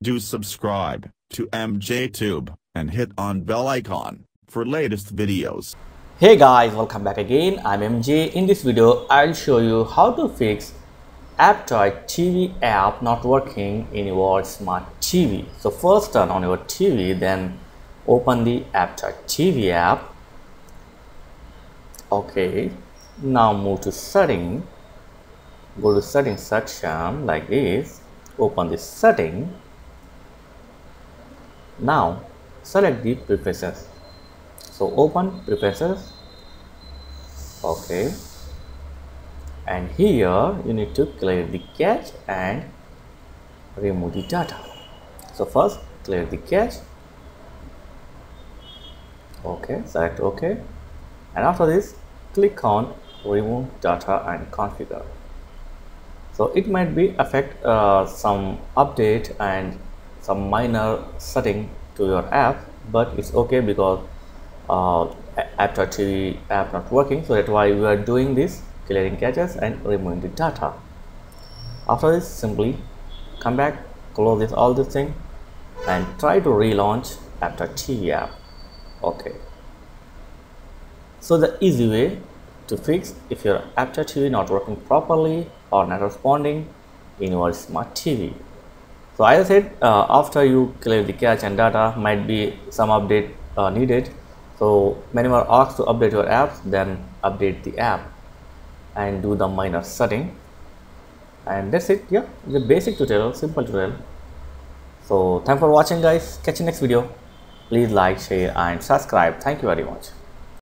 Do subscribe to MJTube and hit on bell icon for latest videos. Hey guys, welcome back again. I'm MJ. In this video, I'll show you how to fix Aptoide TV app not working in your smart TV. So first turn on your TV, then open the Aptoide TV app. Okay, now move to setting. Go to setting section like this. Open the setting. Now select the preferences. So open preferences. Okay, and here you need to clear the cache and remove the data. So first clear the cache. Okay, select OK, and after this click on remove data and configure. So it might be affect some update and some minor setting to your app, but it's okay because Aptoide TV app not working, so that's why we are doing this, clearing caches and removing the data. After this, simply come back, close this all this thing, and try to relaunch Aptoide TV app. Okay. So the easy way to fix if your Aptoide TV not working properly or not responding in your smart TV. So as I said, after you clear the cache and data, might be some update needed. So many more asks to update your apps, then update the app and do the minor setting. And that's it. Yeah, the basic tutorial, simple tutorial. So thanks for watching guys. Catch you next video. Please like, share and subscribe. Thank you very much.